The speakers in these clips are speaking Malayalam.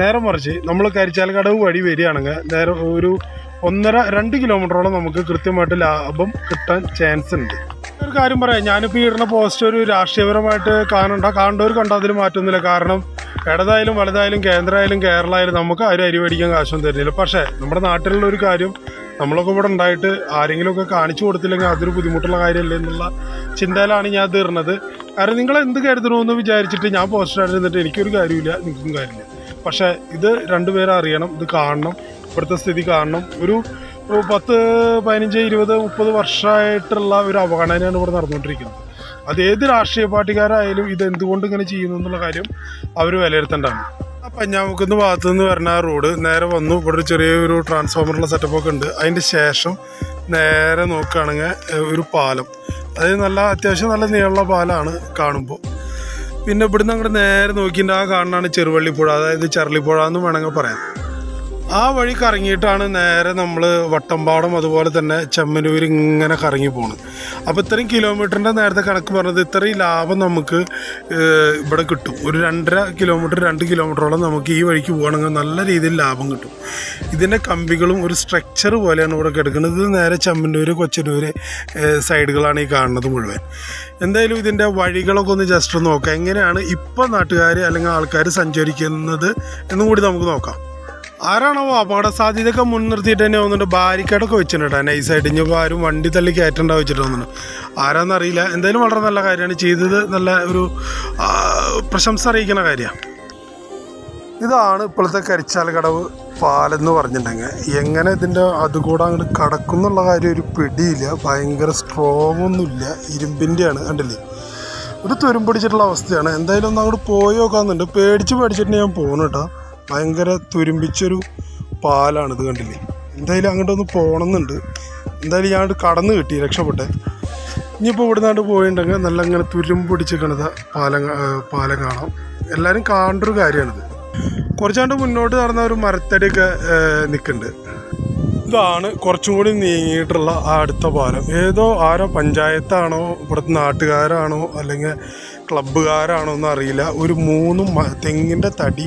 നേരെ മറിച്ച് നമ്മൾ കരിച്ചാലക്കടവ് വഴി വരികയാണെങ്കിൽ നേരെ ഒരു 1.5-2 കിലോമീറ്ററോളം നമുക്ക് കൃത്യമായിട്ട് ലാഭം കിട്ടാൻ ചാൻസ് ഉണ്ട്. ഒരു കാര്യം പറയാം, ഞാനിപ്പോൾ ഈ ഇടുന്ന പോസ്റ്റ് ഒരു രാഷ്ട്രീയപരമായിട്ട് കാണേണ്ടവർ കണ്ടാൽ അതിൽ മാറ്റമൊന്നുമില്ല. കാരണം ഇടതായാലും വലുതായാലും കേന്ദ്രമായാലും കേരളമായാലും നമുക്ക് ആരും അരി മേടിക്കാൻ കാശൊന്നും തരുന്നില്ല. പക്ഷേ നമ്മുടെ നാട്ടിലുള്ള ഒരു കാര്യം നമ്മളൊക്കെ ഇവിടെ ഉണ്ടായിട്ട് ആരെങ്കിലുമൊക്കെ കാണിച്ചു കൊടുത്തില്ലെങ്കിൽ അതൊരു ബുദ്ധിമുട്ടുള്ള കാര്യമല്ലേ എന്നുള്ള ചിന്തയിലാണ് ഞാൻ തീർന്നത്. കാരണം നിങ്ങളെന്ത് കരുതണമെന്ന് വിചാരിച്ചിട്ട് ഞാൻ പോസ്റ്ററായിട്ട് നിന്നിട്ട് എനിക്കൊരു കാര്യമില്ല, നിങ്ങൾക്കും കാര്യമില്ല. പക്ഷേ ഇത് രണ്ടുപേരും അറിയണം, ഇത് കാണണം, ഇപ്പോഴത്തെ സ്ഥിതി കാണണം. ഒരു 10, 15, 20, 30 വർഷമായിട്ടുള്ള ഒരു അവഗണനയാണ് ഇവിടെ നടന്നുകൊണ്ടിരിക്കുന്നത്. അത് ഏത് രാഷ്ട്രീയ പാർട്ടിക്കാരായാലും ഇതെന്തുകൊണ്ട് ഇങ്ങനെ ചെയ്യുന്നു എന്നുള്ള കാര്യം അവർ വിലയിരുത്തേണ്ടതാണ്. ആ പഞ്ഞാമുക്കുന്ന ഭാഗത്തു നിന്ന് വരുന്ന റോഡ് നേരെ വന്നു. ഇവിടെ ഒരു ചെറിയൊരു ട്രാൻസ്ഫോമറുള്ള സെറ്റപ്പൊക്കെ ഉണ്ട്. അതിൻ്റെ ശേഷം നേരെ നോക്കുകയാണെങ്കിൽ ഒരു പാലം, അതായത് അത്യാവശ്യം നല്ല നീളമുള്ള പാലമാണ് കാണുമ്പോൾ. പിന്നെ ഇവിടുന്ന് അങ്ങോട്ട് നേരെ നോക്കിയിട്ട് ആ കാണാനാണ് ചെറുവള്ളിപ്പുഴ, അതായത് ചെറുവള്ളിപ്പുഴ എന്ന് വേണമെങ്കിൽ പറയാം. ആ വഴി കറങ്ങിയിട്ടാണ് നേരെ നമ്മൾ വട്ടമ്പാടം അതുപോലെ തന്നെ ചമ്മന്നൂർ ഇങ്ങനെ കറങ്ങി പോകണം. അപ്പോൾ ഇത്രയും കിലോമീറ്ററിൻ്റെ നേരത്തെ കണക്ക് പറഞ്ഞത് ഇത്രയും ലാഭം നമുക്ക് ഇവിടെ കിട്ടും. ഒരു 1.5 കിലോമീറ്റർ 2 കിലോമീറ്ററോളം നമുക്ക് ഈ വഴിക്ക് പോകണമെങ്കിൽ നല്ല രീതിയിൽ ലാഭം കിട്ടും. ഇതിൻ്റെ കമ്പികളും ഒരു സ്ട്രക്ചർ പോലെയാണ് ഇവിടെ കിടക്കുന്നത്. ഇത് നേരെ ചമ്മന്നൂർ കൊച്ചനൂർ സൈഡുകളാണ് ഈ കാണുന്നത് മുഴുവൻ. എന്തായാലും ഇതിൻ്റെ വഴികളൊക്കെ ഒന്ന് ജസ്റ്റ് ഒന്ന് നോക്കാം, എങ്ങനെയാണ് ഇപ്പോൾ നാട്ടുകാർ അല്ലെങ്കിൽ ആൾക്കാർ സഞ്ചരിക്കുന്നത് എന്നും കൂടി നമുക്ക് നോക്കാം. ആരാണോ അപകട സാധ്യതയൊക്കെ മുൻനിർത്തിയിട്ട് തന്നെ വന്നിട്ട് ബാരിക്കേഡൊക്കെ വെച്ചിട്ടുണ്ട് നൈസായിട്ട്. ഇനിയിപ്പോൾ ആരും വണ്ടി തള്ളി കയറ്റേണ്ട വെച്ചിട്ട് വന്നിട്ട് ആരാന്നറിയില്ല. എന്തായാലും വളരെ നല്ല കാര്യമാണ് ചെയ്തത്, നല്ല ഒരു പ്രശംസ അറിയിക്കുന്ന കാര്യമാണ്. ഇതാണ് ഇപ്പോഴത്തെ കരിച്ചാലക്കടവ് പാലം എന്ന് പറഞ്ഞിട്ടുണ്ടെങ്കിൽ. എങ്ങനെ ഇതിൻ്റെ അതുകൂടെ അങ്ങോട്ട് കടക്കുന്നുള്ള കാര്യം ഒരു പിടിയില്ല. ഭയങ്കര സ്ട്രോങ് ഒന്നുമില്ല, ഇരുമ്പിൻ്റെയാണ്, കണ്ടില്ലേ, ഒരു തുരുമ്പിടിച്ചിട്ടുള്ള അവസ്ഥയാണ്. എന്തായാലും ഒന്ന് അങ്ങോട്ട് പോയി നോക്കാമെന്നുണ്ട്. പേടിച്ചിട്ട് ഞാൻ പോകുന്നു കേട്ടോ. ഭയങ്കര തുരുമ്പിച്ചൊരു പാലാണിത്, കണ്ടില്ലേ. എന്തായാലും അങ്ങോട്ടൊന്ന് പോകണമെന്നുണ്ട്. എന്തായാലും ഞാൻ കടന്ന് കിട്ടി, രക്ഷപ്പെട്ടെ. ഇനിയിപ്പോൾ ഇവിടെ നിന്നാണ്ട് പോയിട്ടുണ്ടെങ്കിൽ നല്ല അങ്ങനെ തുരുമ്പ് പിടിച്ച് കിടന്ന പാലം കാണാം. എല്ലാവരും കാണേണ്ടൊരു കാര്യമാണിത്. കുറച്ചാണ്ട് മുന്നോട്ട് നടന്ന ഒരു മരത്തടിയൊക്കെ നിൽക്കുന്നുണ്ട്. ഇതാണ് കുറച്ചും കൂടി നീങ്ങിയിട്ടുള്ള ആ അടുത്ത പാലം. ഏതോ ആരോ പഞ്ചായത്താണോ ഇവിടുത്തെ നാട്ടുകാരാണോ അല്ലെങ്കിൽ ക്ലബ്ബുകാരാണോ എന്നറിയില്ല, ഒരു 3 തെങ്ങിൻ്റെ തടി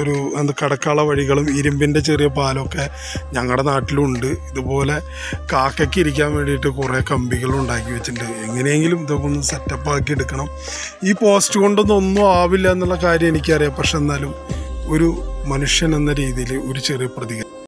ഒരു കടക്കാള വഴികളും ഇരുമ്പിൻ്റെ ചെറിയ പാലമൊക്കെ ഞങ്ങളുടെ നാട്ടിലുണ്ട്. ഇതുപോലെ കാക്കയ്ക്ക് ഇരിക്കാൻ വേണ്ടിയിട്ട് കുറേ കമ്പികളും ഉണ്ടാക്കി വെച്ചിട്ടുണ്ട്. എങ്ങനെയെങ്കിലും ഇതൊക്കെ ഒന്ന് സെറ്റപ്പാക്കി എടുക്കണം. ഈ പോസ്റ്റ് കൊണ്ടൊന്നും ഒന്നും ആവില്ല എന്നുള്ള കാര്യം എനിക്കറിയാം. പക്ഷെ എന്നാലും ഒരു മനുഷ്യൻ എന്ന രീതിയിൽ ഒരു ചെറിയ പ്രതികരണം